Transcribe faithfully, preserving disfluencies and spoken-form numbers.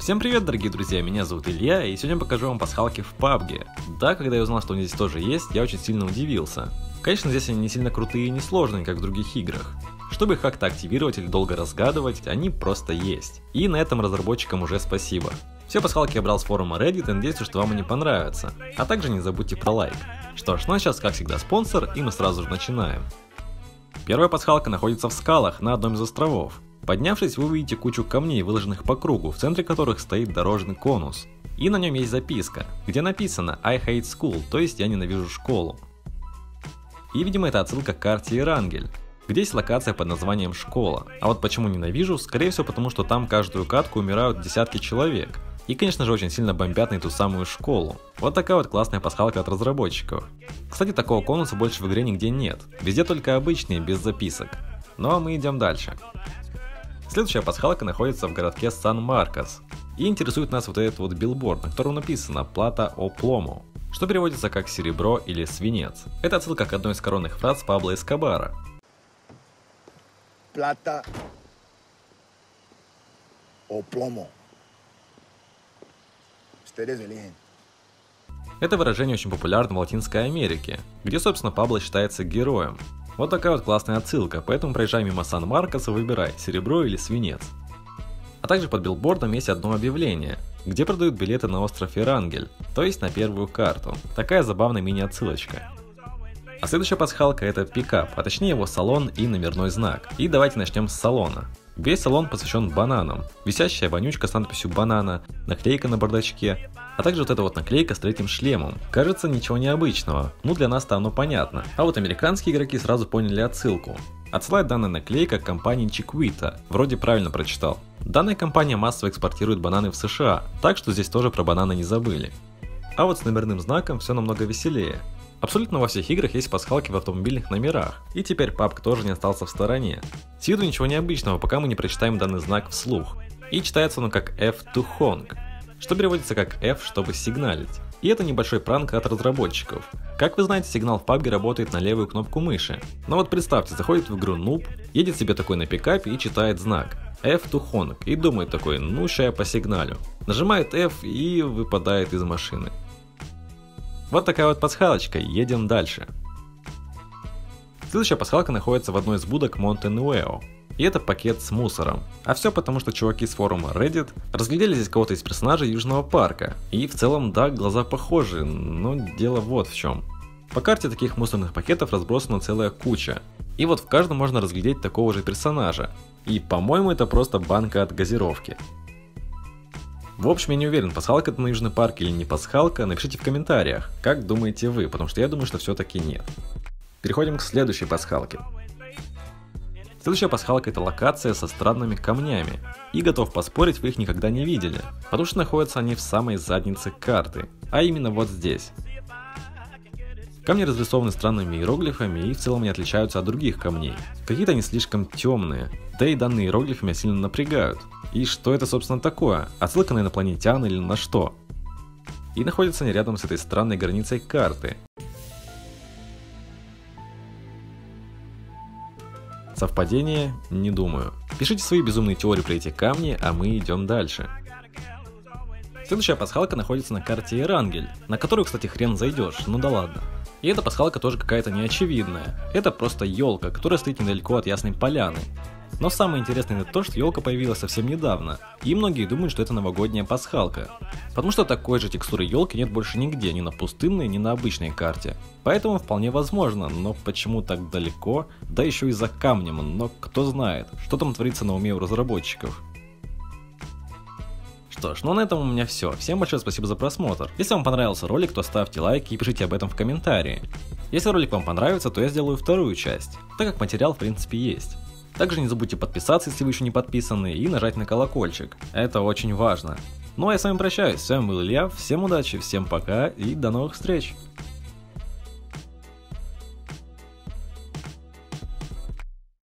Всем привет, дорогие друзья, меня зовут Илья, и сегодня покажу вам пасхалки в пабге. Да, когда я узнал, что они здесь тоже есть, я очень сильно удивился. Конечно, здесь они не сильно крутые и несложные, как в других играх. Чтобы их как-то активировать или долго разгадывать, они просто есть. И на этом разработчикам уже спасибо. Все пасхалки я брал с форума Reddit, и надеюсь, что вам они понравятся. А также не забудьте про лайк. Что ж, ну а сейчас, как всегда, спонсор, и мы сразу же начинаем. Первая пасхалка находится в скалах, на одном из островов. Поднявшись, вы увидите кучу камней, выложенных по кругу, в центре которых стоит дорожный конус. И на нем есть записка, где написано «I hate school», то есть «Я ненавижу школу». И, видимо, это отсылка к карте Эрангель, где есть локация под названием «Школа». А вот почему ненавижу, скорее всего потому, что там каждую катку умирают десятки человек. И, конечно же, очень сильно бомбят на эту самую школу. Вот такая вот классная пасхалка от разработчиков. Кстати, такого конуса больше в игре нигде нет, везде только обычные, без записок. Ну а мы идем дальше. Следующая пасхалка находится в городке Сан-Маркос. И интересует нас вот этот вот билборд, на котором написано «Plata o plomo», что переводится как «серебро» или «свинец». Это отсылка к одной из коронных фраз Пабло Эскобара. Plata o plomo. Это выражение очень популярно в Латинской Америке, где, собственно, Пабло считается героем. Вот такая вот классная отсылка, поэтому проезжай мимо Сан-Маркоса, выбирай, серебро или свинец. А также под билбордом есть одно объявление, где продают билеты на остров Эрангель, то есть на первую карту. Такая забавная мини-отсылочка. А следующая пасхалка — это пикап, а точнее его салон и номерной знак. И давайте начнем с салона. Весь салон посвящен бананам. Висящая вонючка с надписью «банана», наклейка на бардачке, а также вот эта вот наклейка с третьим шлемом. Кажется, ничего необычного, ну для нас-то оно понятно. А вот американские игроки сразу поняли отсылку. Отсылает данная наклейка к компании Chiquita, вроде правильно прочитал. Данная компания массово экспортирует бананы в США, так что здесь тоже про бананы не забыли. А вот с номерным знаком все намного веселее. Абсолютно во всех играх есть пасхалки в автомобильных номерах, и теперь пабг тоже не остался в стороне. С виду ничего необычного, пока мы не прочитаем данный знак вслух. И читается он как F to honk, что переводится как F, чтобы сигналить. И это небольшой пранк от разработчиков. Как вы знаете, сигнал в пабге работает на левую кнопку мыши. Но вот представьте, заходит в игру нуб, едет себе такой на пикапе и читает знак F to honk, и думает такой: ну ща я посигналю. Нажимает F и выпадает из машины. Вот такая вот пасхалочка, едем дальше. Следующая пасхалка находится в одной из будок Монтенуэо. И это пакет с мусором. А все потому, что чуваки с форума Reddit разглядели здесь кого-то из персонажей Южного парка. И в целом, да, глаза похожи, но дело вот в чем. По карте таких мусорных пакетов разбросана целая куча. И вот в каждом можно разглядеть такого же персонажа. И, по-моему, это просто банка от газировки. В общем, я не уверен, пасхалка это на Южный парк или не пасхалка, напишите в комментариях, как думаете вы, потому что я думаю, что все-таки нет. Переходим к следующей пасхалке. Следующая пасхалка — это локация со странными камнями, и готов поспорить, вы их никогда не видели, потому что находятся они в самой заднице карты, а именно вот здесь. Камни разрисованы странными иероглифами и в целом не отличаются от других камней. Какие-то они слишком темные, да и данные иероглифы меня сильно напрягают. И что это, собственно, такое? Отсылка на инопланетян или на что? И находятся они рядом с этой странной границей карты. Совпадение? Не думаю. Пишите свои безумные теории про эти камни, а мы идем дальше. Следующая пасхалка находится на карте Эрангель, на которую, кстати, хрен зайдешь, ну да ладно. И эта пасхалка тоже какая-то неочевидная. Это просто елка, которая стоит недалеко от Ясной Поляны. Но самое интересное это то, что елка появилась совсем недавно, и многие думают, что это новогодняя пасхалка. Потому что такой же текстуры елки нет больше нигде, ни на пустынной, ни на обычной карте. Поэтому вполне возможно, но почему так далеко, да еще и за камнем, но кто знает, что там творится на уме у разработчиков. Что ж, ну на этом у меня все. Всем большое спасибо за просмотр. Если вам понравился ролик, то ставьте лайк и пишите об этом в комментарии. Если ролик вам понравится, то я сделаю вторую часть, так как материал в принципе есть. Также не забудьте подписаться, если вы еще не подписаны, и нажать на колокольчик. Это очень важно. Ну а я с вами прощаюсь, с вами был Илья, всем удачи, всем пока и до новых встреч!